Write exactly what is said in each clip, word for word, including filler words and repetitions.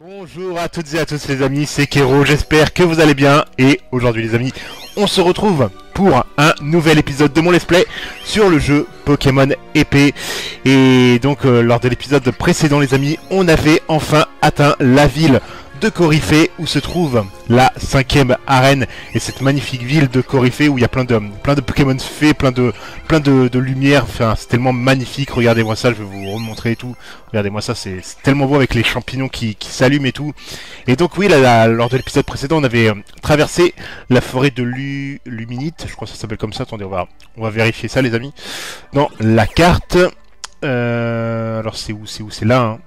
Bonjour à toutes et à tous les amis, c'est Kero, j'espère que vous allez bien. Et aujourd'hui les amis, on se retrouve pour un nouvel épisode de mon let's play sur le jeu Pokémon Épée. Et donc euh, lors de l'épisode précédent les amis, on avait enfin atteint la ville de Coryphée où se trouve la cinquième arène. Et cette magnifique ville de Coryphée où il y a plein de, plein de Pokémon fées, plein de, plein de, de lumière. Enfin c'est tellement magnifique, regardez-moi ça, je vais vous remontrer et tout. Regardez-moi ça, c'est tellement beau avec les champignons qui, qui s'allument et tout. Et donc oui, là, là, lors de l'épisode précédent, on avait euh, traversé la forêt de Lu Lumirinthe. Je crois que ça s'appelle comme ça, attendez, on va, on va vérifier ça les amis. Dans la carte, euh, alors c'est où, c'est où, c'est là hein.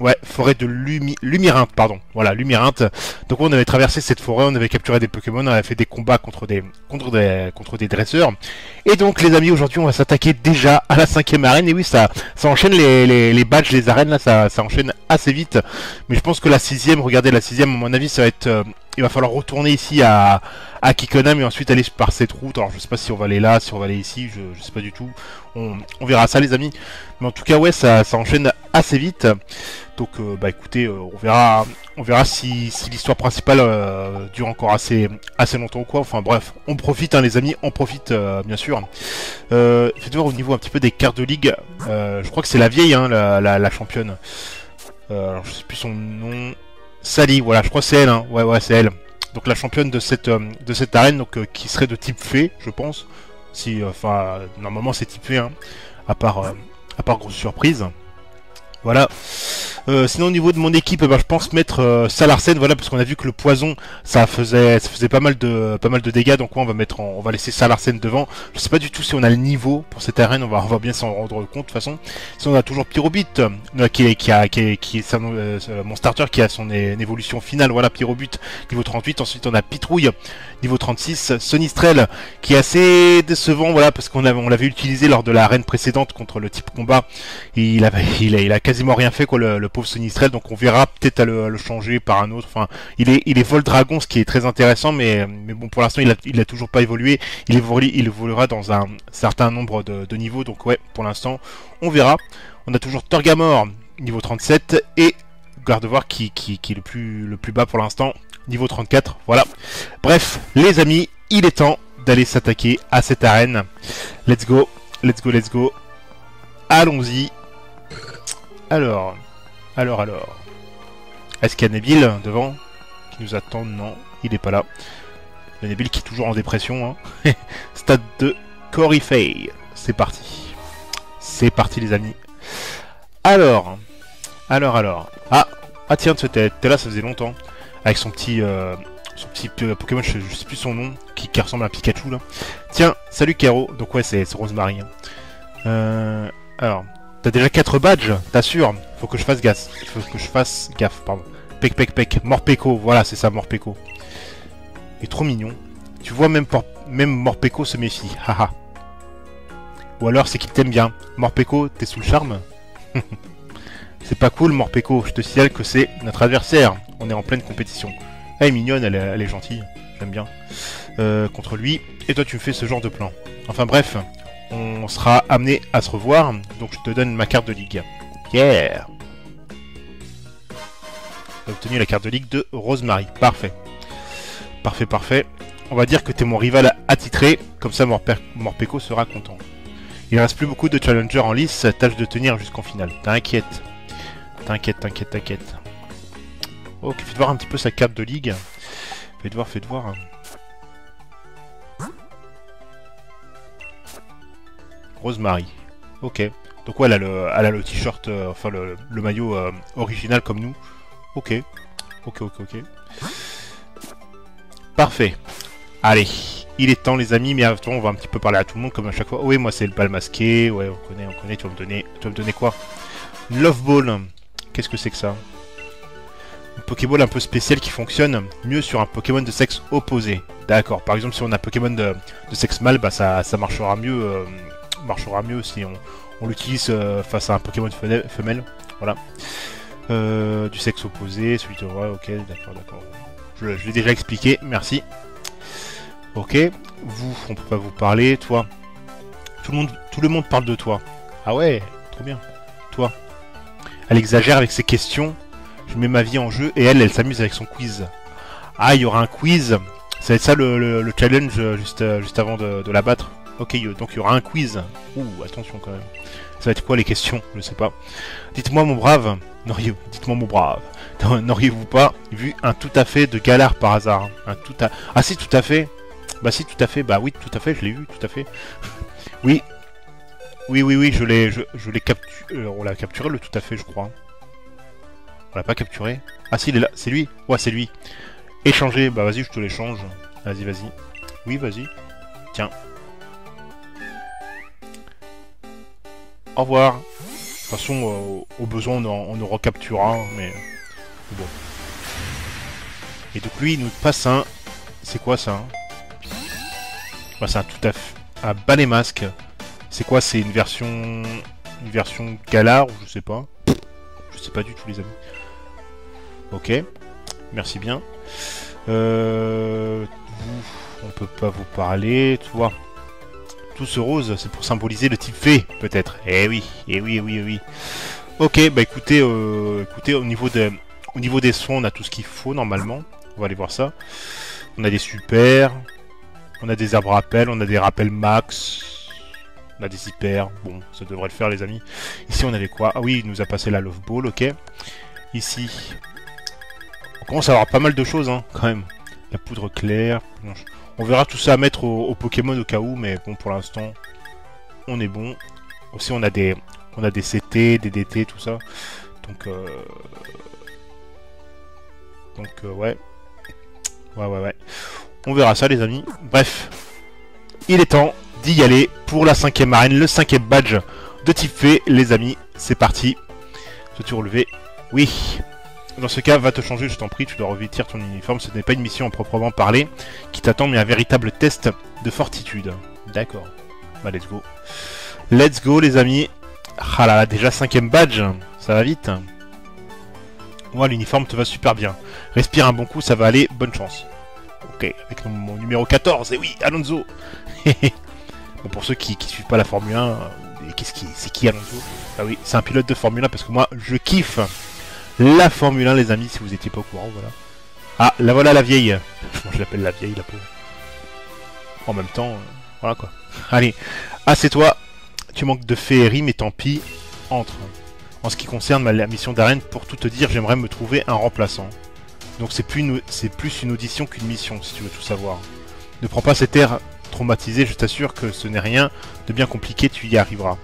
Ouais, forêt de Lumi... Lumirinthe, pardon. Voilà, Lumirinthe. Donc on avait traversé cette forêt, on avait capturé des Pokémon, on avait fait des combats contre des contre des contre des dresseurs. Et donc les amis, aujourd'hui on va s'attaquer déjà à la cinquième arène. Et oui, ça ça enchaîne les les, les badges, les arènes là, ça ça enchaîne assez vite. Mais je pense que la sixième, regardez la sixième, à mon avis, ça va être euh, il va falloir retourner ici à à Kickenham et ensuite aller par cette route. Alors je sais pas si on va aller là, si on va aller ici, je, je sais pas du tout. On, on verra ça les amis. Mais en tout cas ouais, ça ça enchaîne assez vite. Donc euh, bah écoutez, euh, on verra on verra si, si l'histoire principale euh, dure encore assez assez longtemps ou quoi. Enfin bref, on profite hein, les amis, on profite euh, bien sûr. Euh, il faut voir au niveau un petit peu des cartes de ligue. Euh, je crois que c'est la vieille hein, la, la, la championne. Euh, alors je sais plus son nom. Sally, voilà, je crois que c'est elle. Hein. Ouais ouais, c'est elle. Donc la championne de cette euh, de cette arène, donc euh, qui serait de type fée, je pense. Si enfin euh, normalement c'est type fée, hein, à part euh, à part grosse surprise. Voilà. Euh, sinon au niveau de mon équipe, eh ben, je pense mettre euh, Salarsen, voilà, parce qu'on a vu que le poison ça faisait ça faisait pas mal de pas mal de dégâts, donc ouais, on va mettre en, on va laisser Salarsen devant. Je sais pas du tout si on a le niveau pour cette arène, on va, on va bien s'en rendre compte de toute façon. Sinon on a toujours Pyrobut, euh, qui, qui a qui, qui est euh, mon starter qui a son évolution finale, voilà Pyrobut niveau trente-huit, ensuite on a Pitrouille niveau trente-six, Sinistrel qui est assez décevant, voilà, parce qu'on on l'avait utilisé lors de l'arène précédente contre le type combat, il a il a, il a quasiment rien fait quoi le, le pauvre Sinistrel, donc on verra peut-être à, à le changer par un autre. Enfin, il est il est Voldragon, ce qui est très intéressant, mais mais bon pour l'instant il a il a toujours pas évolué. Il évolue, il évoluera dans un certain nombre de, de niveaux, donc ouais pour l'instant on verra. On a toujours Turgamor niveau trente-sept et Gardevoir qui qui qui est le plus le plus bas pour l'instant niveau trente-quatre. Voilà. Bref les amis, il est temps d'aller s'attaquer à cette arène. Let's go, let's go, let's go. Allons-y. Alors, alors, alors. Est-ce qu'il y a Nabil devant qui nous attend? Non, il n'est pas là. Le Nabil qui est toujours en dépression. Hein. Stade de Coryphée. C'est parti. C'est parti, les amis. Alors, alors, alors. Ah, ah tiens, t'es là, ça faisait longtemps. Avec son petit, euh, son petit euh, Pokémon, je, je sais plus son nom, qui, qui ressemble à un Pikachu là. Tiens, salut Kero. Donc, ouais, c'est Rosemary. Hein. Euh, alors. T'as déjà quatre badges, t'assures. Faut que je fasse gaffe. Faut que je fasse gaffe, pardon. Pec, pec, pec. Morpeko, voilà, c'est ça, Morpeko. Il est trop mignon. Tu vois, même, por... même Morpeko se méfie. Haha. Ou alors, c'est qu'il t'aime bien. Morpeko, t'es sous le charme. C'est pas cool, Morpeko. Je te signale que c'est notre adversaire. On est en pleine compétition. Elle est mignonne, elle est, elle est gentille. J'aime bien. Euh, contre lui. Et toi, tu me fais ce genre de plan. Enfin, bref. On sera amené à se revoir, donc je te donne ma carte de ligue. Yeah! J'ai obtenu la carte de ligue de Rosemary. Parfait. Parfait, parfait. On va dire que t'es mon rival attitré, comme ça Morpeko sera content. Il ne reste plus beaucoup de challengers en lice, tâche de tenir jusqu'en finale. T'inquiète. T'inquiète, t'inquiète, t'inquiète. Ok, faites voir un petit peu sa carte de ligue. Faites voir, faites voir. Rosemary. Ok. Donc ouais, elle a le, elle a le t-shirt, euh, enfin le, le maillot euh, original comme nous. Ok. Ok, ok, ok. Parfait. Allez, il est temps les amis, mais avant on va un petit peu parler à tout le monde comme à chaque fois. Oui, moi c'est le bal masqué. Ouais, on connaît, on connaît. Tu vas me donner, tu vas me donner quoi? Love Ball. Qu'est-ce que c'est que ça? Une Pokéball un peu spéciale qui fonctionne mieux sur un Pokémon de sexe opposé. D'accord. Par exemple, si on a un Pokémon de, de sexe mâle, bah ça, ça marchera mieux. Euh, marchera mieux si on, on l'utilise euh, face à un Pokémon femelle, voilà. Euh, du sexe opposé, celui de... Ouais, ok, d'accord, d'accord. Je, je l'ai déjà expliqué, merci. Ok, vous, on peut pas vous parler, toi. Tout le monde, tout le monde parle de toi. Ah ouais, trop bien. Toi. Elle exagère avec ses questions. je mets ma vie en jeu et elle, elle s'amuse avec son quiz. Ah, il y aura un quiz. Ça va être ça le, le, le challenge juste, juste avant de, de la battre. Ok, donc il y aura un quiz. Ouh, attention quand même. Ça va être quoi les questions? Je sais pas. Dites-moi mon brave, n'auriez-vous dites-moi mon brave, n'auriez-vous pas vu un tout à fait de galère par hasard? Un tout à... Ah si, tout à fait. Bah si, tout à fait. Bah oui, tout à fait, je l'ai vu, tout à fait. Oui. Oui, oui, oui, je l'ai je, je l'ai capturé. On l'a capturé le tout à fait, je crois. On l'a pas capturé. Ah si, il est là. C'est lui. Ouais, c'est lui. Échanger. Bah vas-y, je te l'échange. Vas-y, vas-y. Oui, vas-y. Tiens. Au revoir. De toute façon, euh, au besoin, on, en, on nous recapturera, mais bon. Et donc lui, il nous passe un... C'est quoi ça? Bah, c'est un tout à fait... Un balai masque. C'est quoi? C'est une version... Une version galar ou je sais pas. Je sais pas du tout, les amis. Ok. Merci bien. Euh... Vous, on peut pas vous parler, toi. Tout ce rose, c'est pour symboliser le type fée, peut-être. Eh oui, eh oui, eh oui, eh oui. Ok, bah écoutez, euh, écoutez, au niveau des, au niveau des soins, on a tout ce qu'il faut normalement. On va aller voir ça. On a des super, on a des arbres rappels, on a des rappels max, on a des hyper. Bon, ça devrait le faire, les amis. Ici, on avait quoi? Ah oui, il nous a passé la love ball, ok. Ici, on commence à avoir pas mal de choses, hein, quand même. La poudre claire. Non, je... On verra tout ça à mettre au, au Pokémon au cas où, mais bon, pour l'instant, on est bon. Aussi, on a des, on a des C T, des D T, tout ça. Donc, euh... donc euh, ouais. Ouais, ouais, ouais. On verra ça, les amis. Bref, il est temps d'y aller pour la cinquième arène, le cinquième badge de type fée, les amis. C'est parti. Peux-tu relever? Oui. Dans ce cas, va te changer, je t'en prie, tu dois revêtir ton uniforme. Ce n'est pas une mission en proprement parler qui t'attend, mais un véritable test de fortitude. D'accord. Bah, let's go. Let's go, les amis. Ah là là, déjà cinquième badge. Ça va vite. Ouais, l'uniforme te va super bien. Respire un bon coup, ça va aller. Bonne chance. Ok, avec mon, mon numéro quatorze. Et oui, Alonso. Bon, pour ceux qui ne suivent pas la Formule un, qu'est-ce qui, c'est qui Alonso? Bah oui, c'est un pilote de Formule un parce que moi, je kiffe la Formule un, les amis, si vous n'étiez pas au courant, voilà. Ah, la voilà la vieille. Moi, je l'appelle la vieille, la pauvre. En même temps, euh, voilà quoi. Allez, ah, c'est toi. Tu manques de féerie, mais tant pis. Entre. En ce qui concerne ma, la mission d'arène, pour tout te dire, j'aimerais me trouver un remplaçant. Donc c'est plus, plus une audition qu'une mission, si tu veux tout savoir. Ne prends pas cet air traumatisé, je t'assure que ce n'est rien de bien compliqué, tu y arriveras.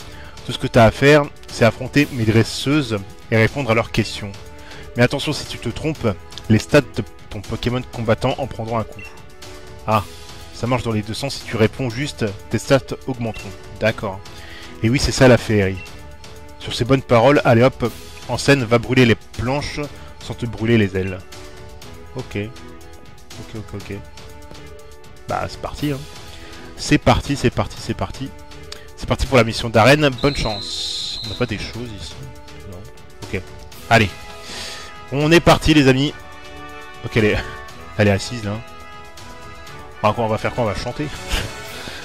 Tout ce que tu as à faire, c'est affronter mes dresseuses et répondre à leurs questions. Mais attention, si tu te trompes, les stats de ton Pokémon combattant en prendront un coup. Ah, ça marche dans les deux sens, si tu réponds juste, tes stats augmenteront. D'accord. Et oui, c'est ça la féerie. Sur ces bonnes paroles, allez hop, en scène, va brûler les planches sans te brûler les ailes. Ok. Ok, ok, ok. Bah, c'est parti, hein. C'est parti, c'est parti, c'est parti. C'est parti pour la mission d'arène, bonne chance. On n'a pas des choses ici. Ok, allez, on est parti, les amis. Ok, elle est, elle est assise là. Alors, on va faire quoi? On va chanter.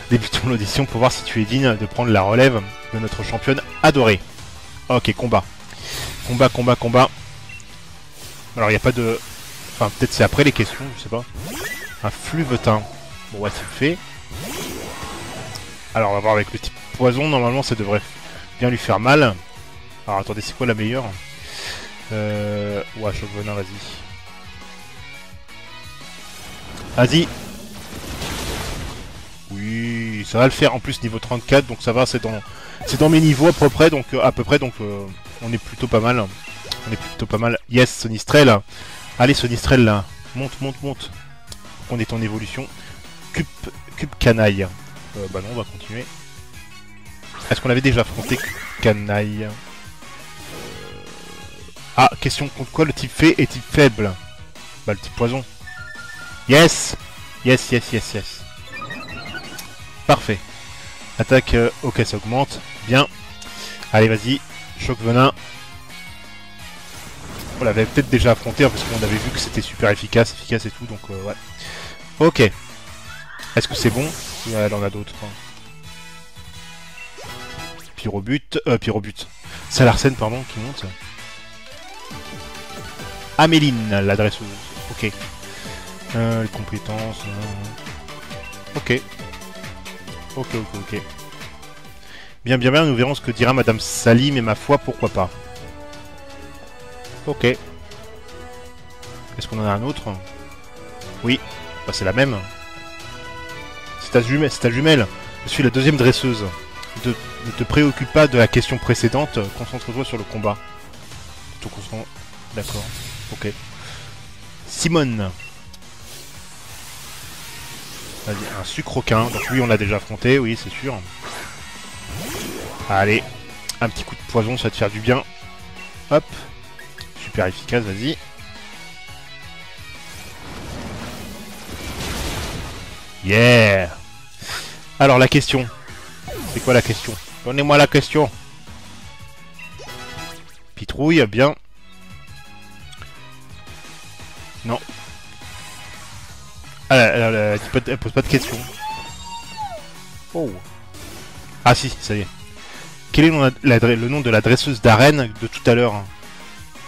Débutons l'audition pour voir si tu es digne de prendre la relève de notre championne adorée. Ok, combat. Combat, combat, combat. Alors, il n'y a pas de... Enfin, peut-être c'est après les questions, je sais pas. Un fluvetin. Bon, ouais, c'est fait. Alors, on va voir avec le type poison. Normalement, ça devrait bien lui faire mal. Alors attendez, c'est quoi la meilleure? Euh... Ouais, choc venin, vas-y. Vas-y. Oui, ça va le faire. En plus, niveau trente-quatre, donc ça va, c'est dans... C'est dans mes niveaux à peu près, donc... À peu près, donc... Euh, on est plutôt pas mal. On est plutôt pas mal. Yes, Sinistrel. Allez, Sinistrel, là. Monte, monte, monte. On est en évolution. Cube... Cube canaille. Euh, bah non, on va continuer. Est-ce qu'on avait déjà affronté Cube canaille? Ah, question, contre quoi le type fée est type faible? Bah, le type poison. Yes! Yes, yes, yes, yes. Parfait. Attaque, euh, ok, ça augmente. Bien. Allez, vas-y. Choc venin. On l'avait peut-être déjà affronté, hein, parce qu'on avait vu que c'était super efficace, efficace et tout, donc euh, ouais. Ok. Est-ce que c'est bon? Ouais, elle en a d'autres. Hein. Pyrobut. Euh, Pyrobut. Salarsen, pardon, qui monte. Améline, la dresseuse. Ok. Euh, les compétences... Euh... Ok. Ok, ok, ok. Bien, bien, bien, nous verrons ce que dira Madame Sally, mais ma foi, pourquoi pas. Ok. Est-ce qu'on en a un autre? Oui. Bah, c'est la même. C'est ta jumelle, c'est ta jumelle. Je suis la deuxième dresseuse. De... Ne te préoccupe pas de la question précédente, concentre-toi sur le combat. Tout concentre... D'accord, ok. Simone. Vas-y, un sucroquin. Donc lui, on l'a déjà affronté, oui, c'est sûr. Allez, un petit coup de poison, ça va te faire du bien. Hop. Super efficace, vas-y. Yeah. Alors, la question. C'est quoi la question? Donnez-moi la question. Pitrouille, bien. Non. Ah, elle, elle, elle, elle pose pas de question. Oh. Ah si, ça y est. Quel est le nom, la, le nom de la dresseuse d'arène de tout à l'heure?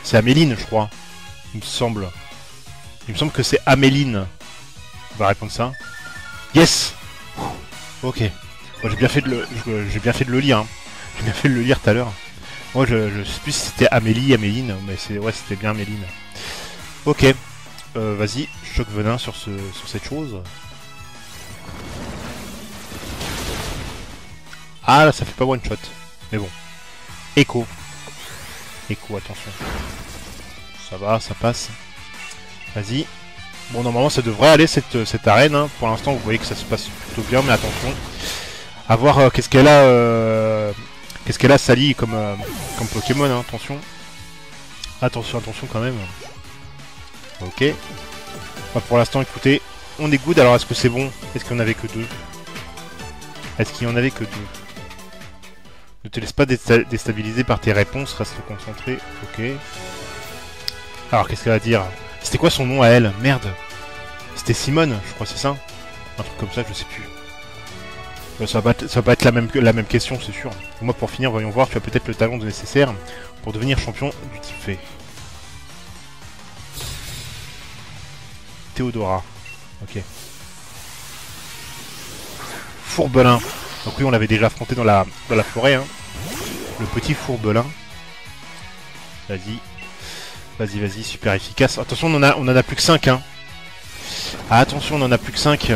C'est Améline, je crois. Il me semble. Il me semble que c'est Améline. On va répondre ça. Yes. Ok. Moi, j'ai bien fait de le, j'ai bien fait de le lire. Hein. J'ai bien fait de le lire tout à l'heure. Moi, je, je sais plus si c'était Amélie, Améline, mais c'est, ouais, c'était bien Améline. Ok. Euh, vas-y, choc venin sur ce, sur cette chose. Ah là, ça fait pas one shot. Mais bon. Écho. Écho, attention. Ça va, ça passe. Vas-y. Bon, normalement, ça devrait aller cette, cette arène. Hein. Pour l'instant, vous voyez que ça se passe plutôt bien, mais attention. A voir euh, qu'est-ce qu'elle a, euh... qu'est-ce qu'elle a Sally comme, euh, comme Pokémon. Hein. Attention. Attention, attention quand même. Ok. Bah, pour l'instant, écoutez, on est good. Alors, est-ce que c'est bon? Est-ce qu'on avait que deux? Est-ce qu'il y en avait que deux? Ne te laisse pas déstabiliser par tes réponses. Reste concentré. Ok. Alors, qu'est-ce qu'elle va dire? C'était quoi son nom à elle? Merde. C'était Simone, je crois, c'est ça? Un truc comme ça, je sais plus. Bah, ça va pas, ça va pas être la même, la même question, c'est sûr. Et moi, pour finir, voyons voir. Tu as peut-être le talent nécessaire pour devenir champion du type fée. Théodora. Ok. Fourbelin. Donc lui, on l'avait déjà affronté dans la, dans la forêt. Hein. Le petit Fourbelin. Vas-y. Vas-y, vas-y. Super efficace. Attention, on en a, on en a plus que cinq. Hein. Ah, attention, on en a plus que cinq.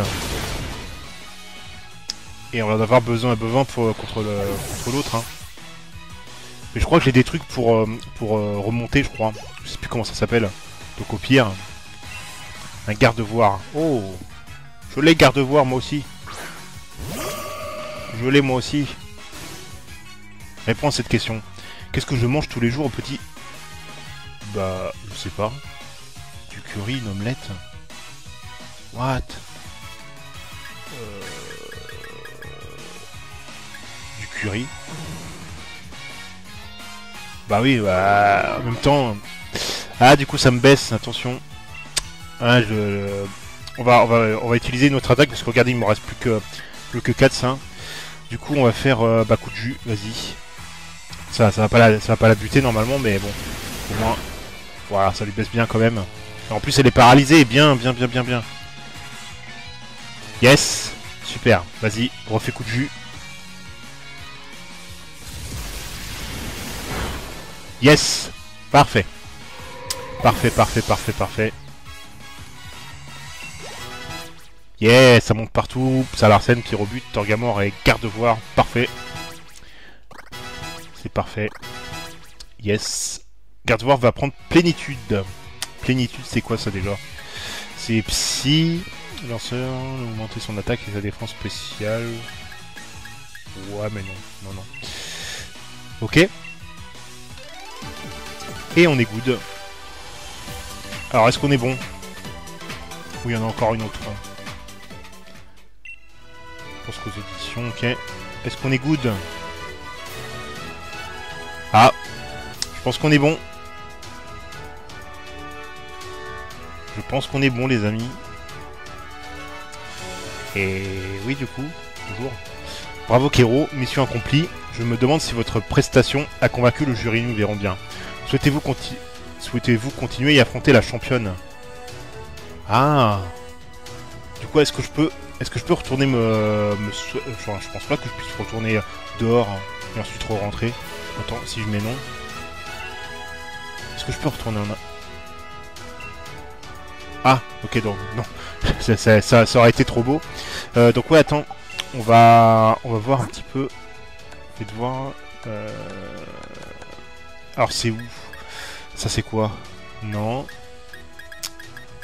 Et on va en avoir besoin à besoin pour, contre l'autre. Hein. Mais je crois que j'ai des trucs pour, pour remonter, je crois. Je sais plus comment ça s'appelle. Donc au pire... Un Gardevoir. Oh, je l'ai Gardevoir moi aussi. Je l'ai moi aussi. Réponds à cette question. Qu'est-ce que je mange tous les jours au petit? Bah, je sais pas. Du curry, une omelette. What? euh... Du curry. Bah oui, bah... En même temps... Ah, du coup ça me baisse, attention. Hein, je, euh, on, va, on, va, on va utiliser notre attaque parce que regardez, il me reste plus que, plus que quatre. Ça. Du coup, on va faire euh, bah, coup de jus. Vas-y. Ça, ça va pas la, ça va pas la buter normalement, mais bon. Au moins, voilà, ça lui baisse bien quand même. En plus, elle est paralysée. Bien, bien, bien, bien, bien. Yes. Super. Vas-y, refais coup de jus. Yes. Parfait. Parfait, parfait, parfait, parfait. Yeah, ça monte partout. Salarsen, Pyrobut, Turgamor et Gardevoir. Parfait. C'est parfait. Yes. Gardevoir va prendre plénitude. Plénitude, c'est quoi ça déjà? C'est psy. Lanceur, augmenter son attaque et sa défense spéciale. Ouais, mais non. Non, non. Ok. Et on est good. Alors, est-ce qu'on est bon? Oui, il y en a encore une autre. Je pense qu'aux auditions, ok. Est-ce qu'on est good? Ah, je pense qu'on est bon. Je pense qu'on est bon, les amis. Et oui, du coup, toujours. Bravo Kero, mission accomplie. Je me demande si votre prestation a convaincu le jury, nous verrons bien. Souhaitez-vous conti Souhaitez-vous continuer et affronter la championne? Ah. Du coup, est-ce que je peux... Est-ce que je peux retourner me... me... Enfin, je pense pas que je puisse retourner dehors hein, et ensuite re-rentrer. Attends, si je mets non... Est-ce que je peux retourner en... Ah, ok, donc non. ça, ça, ça, ça aurait été trop beau. Euh, donc ouais, attends. On va... On va voir un petit peu... Faites voir... Euh... Alors c'est où? Ça c'est quoi? Non.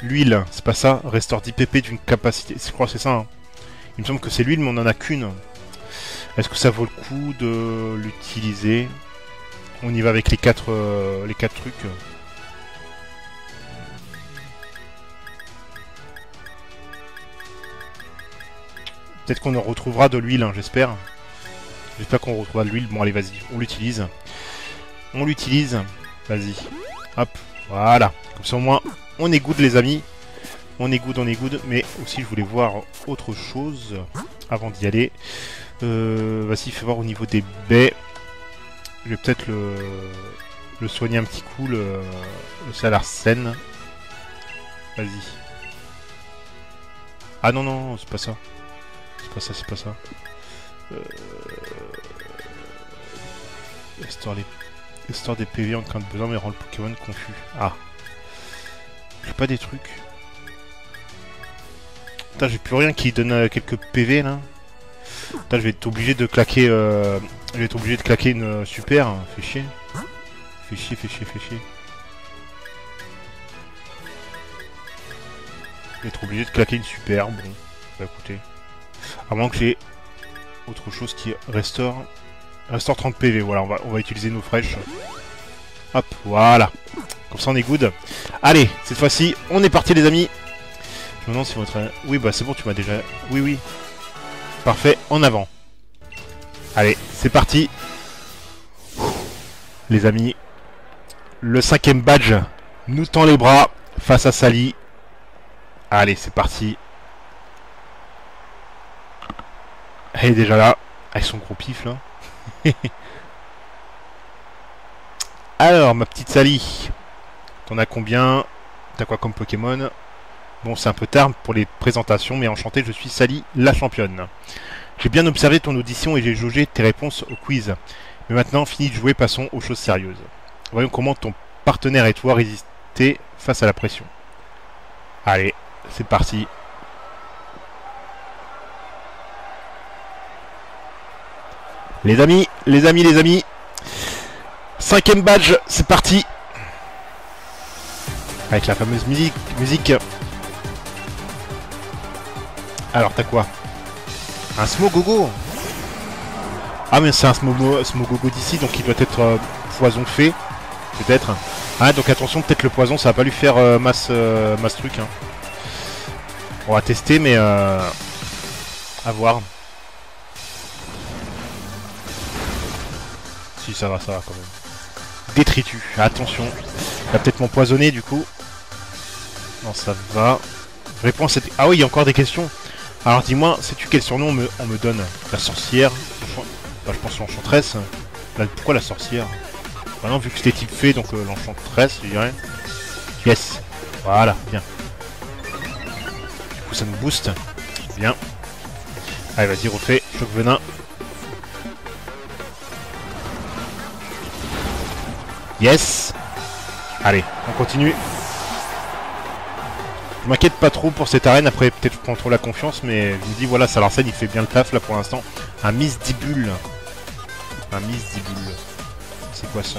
L'huile, c'est pas ça? Restaure dix P P d'une capacité. Je crois que c'est ça. Hein. Il me semble que c'est l'huile, mais on en a qu'une. Est-ce que ça vaut le coup de l'utiliser? On y va avec les quatre, euh, les quatre trucs. Peut-être qu'on en retrouvera de l'huile, hein, j'espère. J'espère qu'on retrouvera de l'huile. Bon, allez, vas-y, on l'utilise. On l'utilise. Vas-y. Hop. Voilà. Comme ça, au moins, on est good, les amis. On est good, on est good. Mais aussi, je voulais voir autre chose avant d'y aller. Euh, vas-y, fais voir au niveau des baies. Je vais peut-être le... le soigner un petit coup, le, le Salarsen. Vas-y. Ah non, non, c'est pas ça. C'est pas ça, c'est pas ça. Euh... Restaure les... Restaure des P V en cas de besoin, mais rend le Pokémon confus. Ah. J'ai pas des trucs. Putain, j'ai plus rien qui donne euh, quelques P V là. Putain, je vais être obligé de claquer. Euh... Je vais être obligé de claquer une euh, super. Hein. Fais chier. Fais chier, fais chier, fais chier. Je vais être obligé de claquer une super. Bon, bah écoutez. À moins que j'ai autre chose qui restaure. Restaure trente P V, voilà, on va, on va utiliser nos fraîches. Hop, voilà. Comme ça on est good. Allez, cette fois-ci, on est parti les amis. Je me demande si votre... Oui, bah c'est bon, tu m'as déjà... Oui, oui. Parfait, en avant. Allez, c'est parti. Les amis, le cinquième badge nous tend les bras face à Sally. Allez, c'est parti. Elle est déjà là. Avec son gros pif, là. Alors, ma petite Sally, t'en as combien? T'as quoi comme Pokémon? Bon, c'est un peu tard pour les présentations, mais enchanté, je suis Sally, la championne. J'ai bien observé ton audition et j'ai jaugé tes réponses au quiz. Mais maintenant, fini de jouer, passons aux choses sérieuses. Voyons comment ton partenaire et toi résister face à la pression. Allez, c'est parti. Les amis, les amis, les amis. Cinquième badge, c'est parti. Avec la fameuse musique. musique. Alors, t'as quoi? Un Smogogo. Ah, mais c'est un Smogogo d'ici, donc il doit être euh, poison fait. Peut-être. Ah, donc attention, peut-être le poison, ça va pas lui faire euh, masse, euh, masse truc. Hein. On va tester, mais... Euh, à voir. Si, ça va, ça va quand même. Détritus, attention. Il va peut-être m'empoisonner du coup. Non, ça va. Réponse à cette... Ah oui, il y a encore des questions. Alors dis-moi, sais-tu quel surnom on me, on me donne? La sorcière enfin, je pense l'enchantresse. Là, pourquoi la sorcière? Bah non, vu que c'était type fée, donc euh, l'enchantresse, je dirais. Yes. Voilà, bien. Du coup, ça nous booste. Bien. Allez, vas-y, refais. Choc venin. Yes. Allez, on continue. Je m'inquiète pas trop pour cette arène. Après, peut-être je prends trop la confiance, mais je me dis, voilà, Salarsen, il fait bien le taf, là, pour l'instant. Un Miss Dibul. Un Miss Dibul. C'est quoi ça?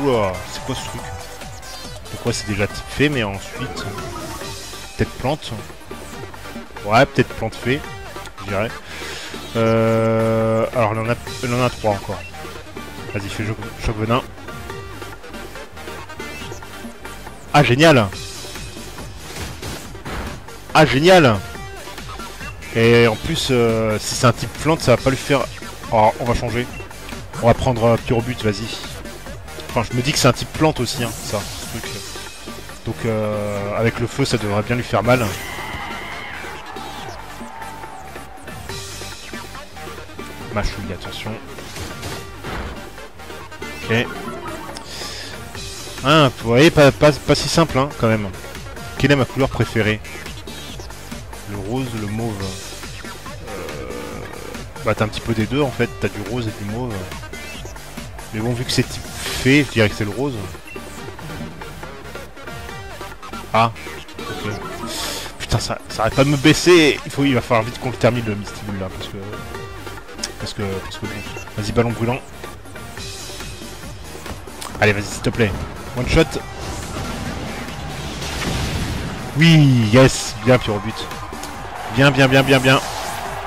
Ouah, c'est quoi ce truc? Pourquoi c'est déjà type fée, mais ensuite... Peut-être plante. Ouais, peut-être plante fée, je dirais. Euh... Alors, là, on en a trois encore. Vas-y, fais choc venin. Ah, génial! Ah, génial! Et en plus, euh, si c'est un type plante, ça va pas lui faire... Oh, on va changer. On va prendre euh, Pyrobut, vas-y. Enfin, je me dis que c'est un type plante aussi, hein, ça, ce truc. Donc, euh, avec le feu, ça devrait bien lui faire mal. Machouille, attention. Ok. Hein, vous voyez, pas, pas, pas si simple, hein, quand même. Quelle est ma couleur préférée? Le rose, le mauve. Euh... Bah, t'as un petit peu des deux, en fait. T'as du rose et du mauve. Mais bon, vu que c'est type fée, je dirais que c'est le rose. Ah, ok. Putain, ça, ça arrête pas de me baisser. Il faut, il va falloir vite qu'on le termine, le Miss Dibul, là, parce que... Parce que... Parce que... Vas-y, ballon brûlant. Allez, vas-y, s'il te plaît. One shot. Oui, yes. Bien, Pyrobut. Bien, bien, bien, bien, bien.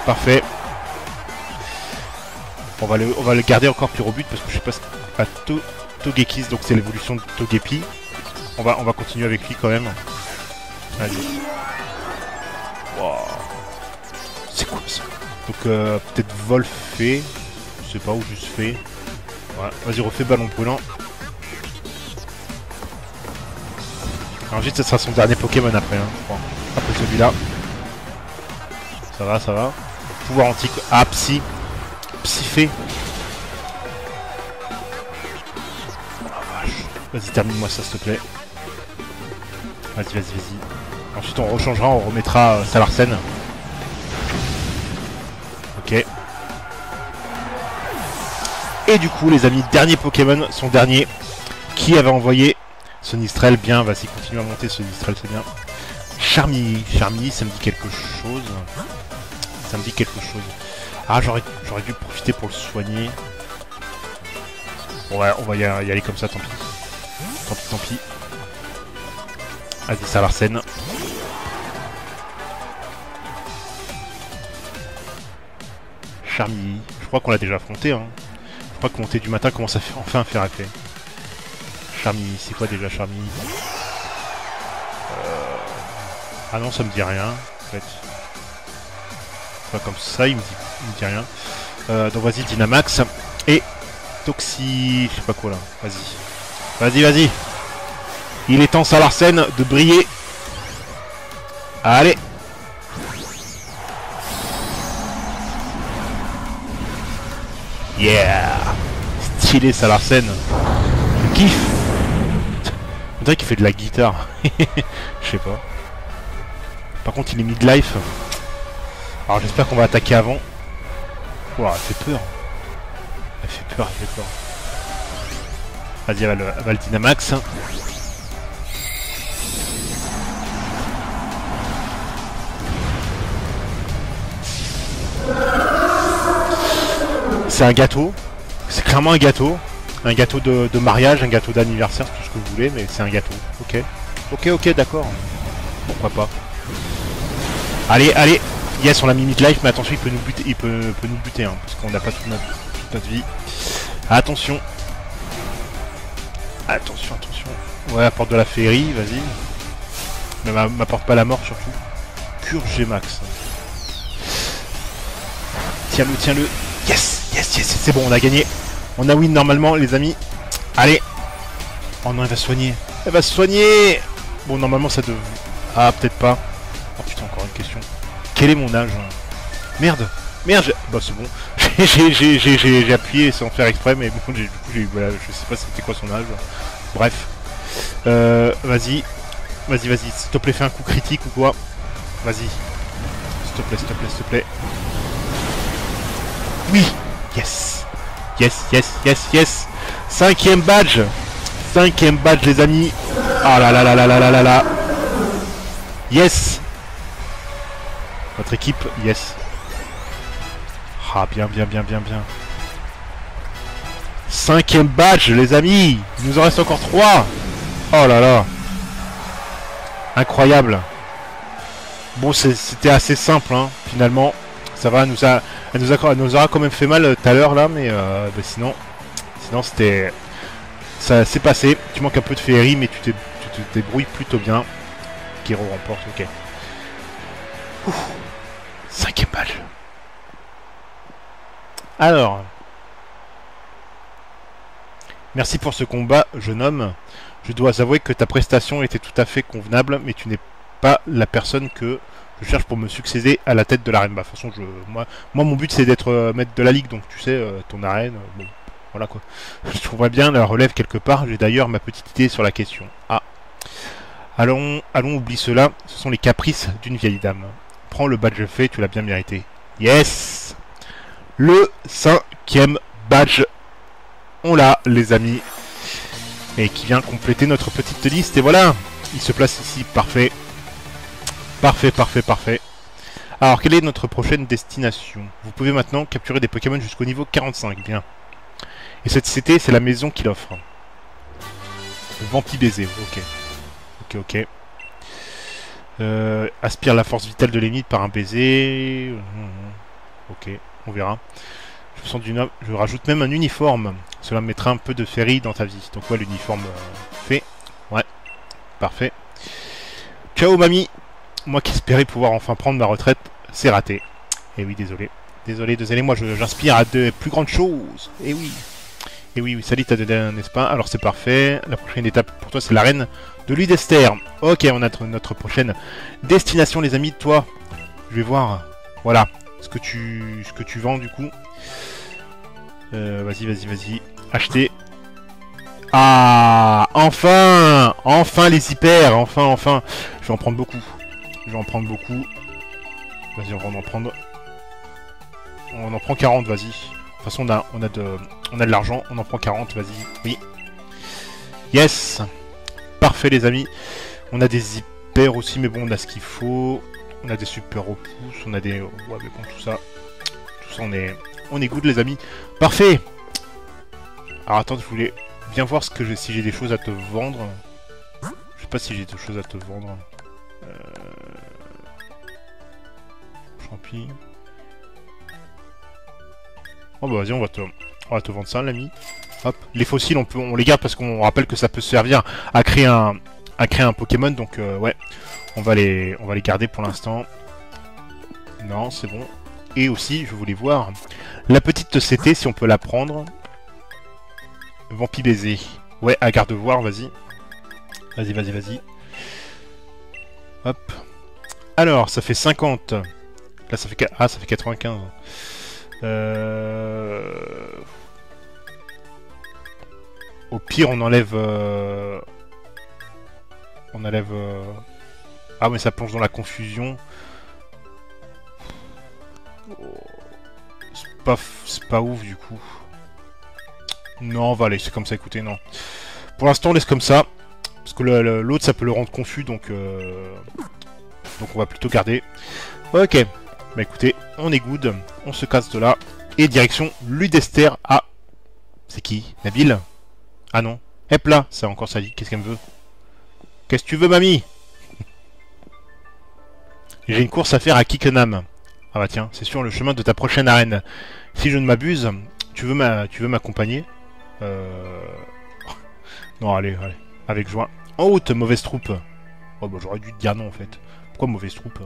Parfait. On va le, on va le garder encore Pyrobut parce que je sais pas ce à to, Togekis, donc c'est l'évolution de Togepi. On va, on va continuer avec lui quand même. Allez. Wow. C'est quoi ça? Donc euh, peut-être vol fait. Je sais pas, ou juste fait. Voilà. Vas-y, refais ballon brûlant. Ensuite, ce sera son dernier Pokémon après, hein, je crois. Après celui-là. Ça va, ça va. Pouvoir antique. Ah, psy. Psy-fée. Oh, vas-y, termine-moi ça, s'il te plaît. Vas-y, vas-y, vas-y. Ensuite, on rechangera, on remettra euh, Salarsen. Ok. Et du coup, les amis, dernier Pokémon, son dernier, qui avait envoyé... Sinistrel, bien, vas-y, continue à monter, Sinistrel, c'est bien. Charmi, Charmini, ça me dit quelque chose. Ça me dit quelque chose. Ah, j'aurais dû profiter pour le soigner. Bon, ouais, on va y aller comme ça, tant pis. Tant pis, tant pis. Vas-y, Salarsen. Charmini, je crois qu'on l'a déjà affronté, hein. Je crois que monter du matin commence à faire, enfin à faire effet. Charmini, c'est quoi déjà Charmini? euh... Ah non, ça me dit rien, en fait. Enfin, comme ça, il me dit, il me dit rien. Euh, donc vas-y, Dynamax. Et Toxi... Je sais pas quoi, là. Vas-y. Vas-y, vas-y. Il est temps, Salarsen, de briller. Allez. Yeah. Stylé, Salarsen. Je kiffe. On dirait qu'il fait de la guitare. Je sais pas. Par contre, il est mid-life. Alors, j'espère qu'on va attaquer avant. Ouah, elle fait peur. Elle fait peur, elle fait peur. Vas-y, elle va le, elle va le Dynamax. C'est un gâteau. C'est clairement un gâteau. Un gâteau de, de mariage, un gâteau d'anniversaire, tout ce que vous voulez, mais c'est un gâteau. Ok. Ok, ok, d'accord. Pourquoi pas. Allez, allez. Yes, on l'a mis mid-life, mais attention, il peut nous buter, il peut, peut nous buter, hein, parce qu'on n'a pas toute notre, toute notre vie. Attention. Attention, attention. Ouais, apporte de la féerie, vas-y. Mais m'apporte pas la mort, surtout. Cure G-Max. Tiens-le, tiens-le. Yes, yes, yes, c'est bon, on a gagné. On a win normalement, les amis. Allez. Oh non, elle va soigner. Elle va soigner. Bon, normalement, ça devait... Ah, peut-être pas. Oh putain, encore une question. Quel est mon âge? Merde. Merde. Bah, c'est bon. J'ai appuyé sans faire exprès, mais bon, du coup, j'ai... Voilà, je sais pas c'était quoi son âge. Bref. Euh, vas-y. Vas-y, vas-y. S'il te plaît, fais un coup critique ou quoi. Vas-y. S'il te plaît, s'il te plaît, s'il te plaît. Oui. Yes. Yes, yes, yes, yes. Cinquième badge. Cinquième badge, les amis. Ah là là là là là là là là. Yes. Notre équipe, yes. Ah, bien, bien, bien, bien, bien. Cinquième badge, les amis. Il nous en reste encore trois. Oh là là. Incroyable. Bon, c'était assez simple, hein, finalement. Ça va, elle nous, a, elle, nous a, elle nous aura quand même fait mal tout à l'heure là, mais euh, bah sinon, sinon c'était, ça s'est passé. Tu manques un peu de féerie, mais tu, tu te débrouilles plutôt bien. Kero remporte, ok. Ouh, cinquième balle. Alors, merci pour ce combat, jeune homme. Je dois avouer que ta prestation était tout à fait convenable, mais tu n'es pas la personne que... Je cherche pour me succéder à la tête de l'arène. Bah, de toute façon, je, moi, moi, mon but, c'est d'être euh, maître de la ligue. Donc, tu sais, euh, ton arène, euh, bon, Voilà quoi. Je trouverais bien la relève quelque part. J'ai d'ailleurs ma petite idée sur la question. Ah. Allons, allons, oublie cela. Ce sont les caprices d'une vieille dame. Prends le badge fait, tu l'as bien mérité. Yes! Le cinquième badge. On l'a, les amis. Et qui vient compléter notre petite liste. Et voilà! Il se place ici. Parfait. Parfait, parfait, parfait. Alors, quelle est notre prochaine destination? Vous pouvez maintenant capturer des Pokémon jusqu'au niveau quarante-cinq, bien. Et cette cité, c'est la maison qu'il offre. Le vampi baiser, ok. Ok, ok. Euh, aspire la force vitale de l'ennemi par un baiser. Ok, on verra. Je, sens du... Je rajoute même un uniforme. Cela mettra un peu de féerie dans ta vie. Donc, ouais, l'uniforme euh, fait. Ouais, parfait. Ciao, mamie! Moi qui espérais pouvoir enfin prendre ma retraite, c'est raté. Et oui, désolé. Désolé, désolé, moi j'inspire à de plus grandes choses. Et oui. Et oui, oui, Sally t'a donné un espace. Alors c'est parfait. La prochaine étape pour toi, c'est l'arène de Ludester. Ok, on a notre prochaine destination, les amis. Toi, je vais voir. Voilà. Ce que tu, ce que tu vends, du coup. Euh, vas-y, vas-y, vas-y. Acheter. Ah, enfin. Enfin, les hyper. Enfin, enfin. Je vais en prendre beaucoup. Je vais en prendre beaucoup. Vas-y, on va en prendre. On en prend quarante, vas-y. De toute façon, on a, on a de, on a de l'argent. On en prend quarante, vas-y. Oui. Yes. Parfait, les amis. On a des hyper aussi, mais bon, on a ce qu'il faut. On a des super repousses. On a des... Ouais, mais bon, tout ça. Tout ça, on est... On est good, les amis. Parfait. Alors, attends, je voulais bien voir ce que j'ai, si j'ai des choses à te vendre. Je sais pas si j'ai des choses à te vendre. Euh... Champi. Oh bah vas-y, on va te, on va te vendre ça, l'ami. Hop, les fossiles, on peut, on les garde parce qu'on rappelle que ça peut servir à créer un, à créer un Pokémon. Donc euh, ouais, on va les, on va les garder pour l'instant. Non, c'est bon. Et aussi, je voulais voir la petite C T si on peut la prendre. Vampi baiser. Ouais, à Gardevoir, vas-y. Vas-y, vas-y, vas-y. Hop. Alors, ça fait cinquante. Là, ça fait, ah, ça fait quatre-vingt-quinze. Euh... Au pire, on enlève... Euh... On enlève... Euh... Ah, mais ça plonge dans la confusion. C'est pas, c'est pas ouf, du coup. Non, on va aller, c'est comme ça, écoutez, non. Pour l'instant, on laisse comme ça. Parce que l'autre, ça peut le rendre confus, donc euh... donc on va plutôt garder. Ok, bah écoutez, on est good, on se casse de là. Et direction Ludester à... C'est qui? Nabil? Ah non. Hep là, ça encore Sally, qu'est-ce qu'elle me veut? Qu'est-ce que tu veux, mamie? J'ai une course à faire à Kickenham. Ah bah tiens, c'est sur le chemin de ta prochaine arène. Si je ne m'abuse, tu veux ma... tu veux m'accompagner? Euh... Non, allez, allez. Avec joie. En route, mauvaise troupe. Oh bah j'aurais dû te dire non en fait. Pourquoi mauvaise troupe?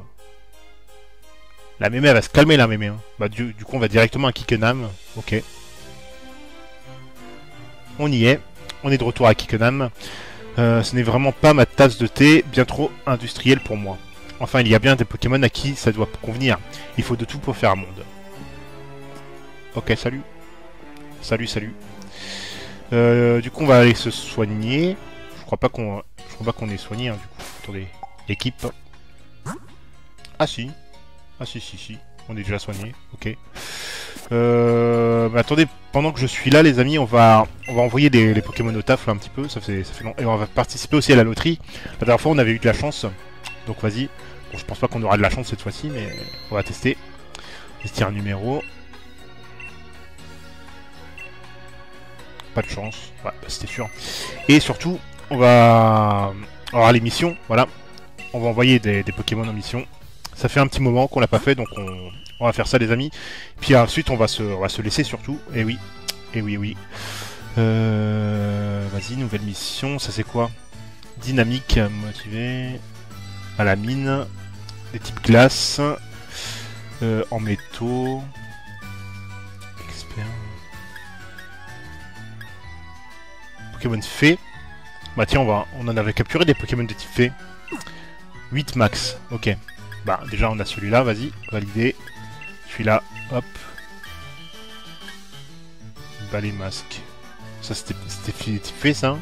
La mémé elle va se calmer la mémé. Hein. Bah du, du coup on va directement à Kickenham. Ok. On y est. On est de retour à Kickenham. Euh, ce n'est vraiment pas ma tasse de thé. Bien trop industriel pour moi. Enfin il y a bien des Pokémon à qui ça doit convenir. Il faut de tout pour faire un monde. Ok, salut. Salut, salut. Euh, du coup on va aller se soigner. Je crois pas qu'on je crois pas qu'on est soigné hein, du coup. Attendez, équipe. Ah si. Ah si si si. On est déjà soigné. Ok. Euh... Mais attendez, pendant que je suis là les amis, on va on va envoyer les, les Pokémon au taf là un petit peu. Ça fait ça fait long. Et on va participer aussi à la loterie. La dernière fois on avait eu de la chance. Donc vas-y. Bon je pense pas qu'on aura de la chance cette fois-ci, mais on va tester. On se tire un numéro. Pas de chance. Ouais, bah, c'était sûr. Et surtout. On va avoir les missions, voilà. On va envoyer des, des Pokémon en mission. Ça fait un petit moment qu'on l'a pas fait, donc on, on va faire ça, les amis. Puis ensuite, on va se, on va se laisser surtout. Et eh oui, et eh oui, oui. Euh, Vas-y, nouvelle mission. Ça c'est quoi? Dynamique, motivé. À la mine. Des types glace. Euh, en métaux. Expert. Pokémon fée. Bah tiens, on, va, on en avait capturé des Pokémon de type fée. huit max, ok. Bah déjà on a celui-là, vas-y, valider. Celui-là, hop. pas les masques. Ça c'était fait ça, hein,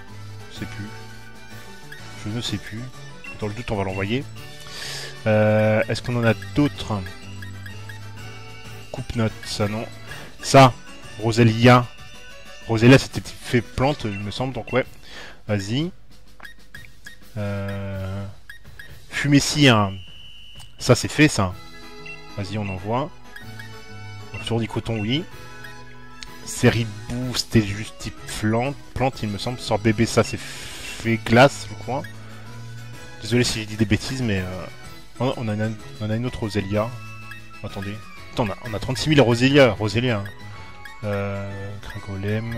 je sais plus. Je ne sais plus. Dans le doute on va l'envoyer. Euh, Est-ce qu'on en a d'autres? Coupe-notes, ça non. Ça, Roselia. Roselia c'était fait plante, il me semble, donc ouais. Vas-y. Euh... Fumecy, hein. Ça c'est fait ça. Vas-y on envoie. Sur du coton, oui. Série boue, c'était juste type plante, plante il me semble. Sort bébé, ça c'est fait glace, je crois. Désolé si j'ai dit des bêtises, mais euh... oh, on, a une, on a une autre Roselia. Attendez. Attends, on a, on a trente-six mille Roselia. Roselia. Euh... Cragolem.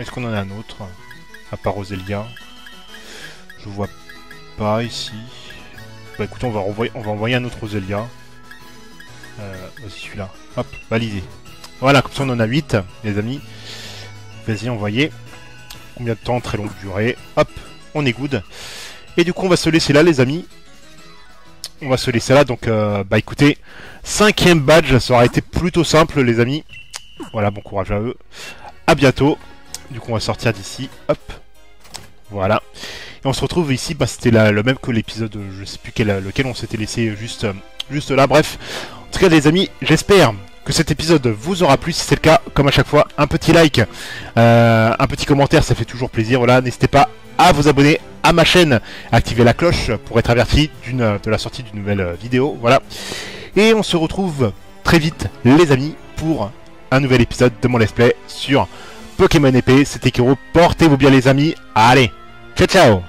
Est-ce qu'on en a un autre? À part Roselia. Je vois pas ici. Bah écoutez, on va, on va envoyer un autre Roselia. Euh, vas-y celui-là. Hop, validé. Voilà, comme ça on en a huit, les amis. Vas-y, envoyez. Combien de temps? Très longue durée. Hop, on est good. Et du coup, on va se laisser là, les amis. On va se laisser là, donc euh, bah écoutez, cinquième badge, ça aura été plutôt simple, les amis. Voilà, bon courage à eux. À bientôt. Du coup, on va sortir d'ici. Hop. Voilà. Et on se retrouve ici, bah, c'était le même que l'épisode, je sais plus quel, lequel on s'était laissé juste, juste là, bref. En tout cas les amis, j'espère que cet épisode vous aura plu, si c'est le cas, comme à chaque fois, un petit like, euh, un petit commentaire, ça fait toujours plaisir, voilà, n'hésitez pas à vous abonner à ma chaîne, à activer la cloche pour être averti d'une, de la sortie d'une nouvelle vidéo, voilà. Et on se retrouve très vite les amis pour un nouvel épisode de mon let's play sur Pokémon Épée, c'était Kero, portez-vous bien les amis, allez, ciao ciao.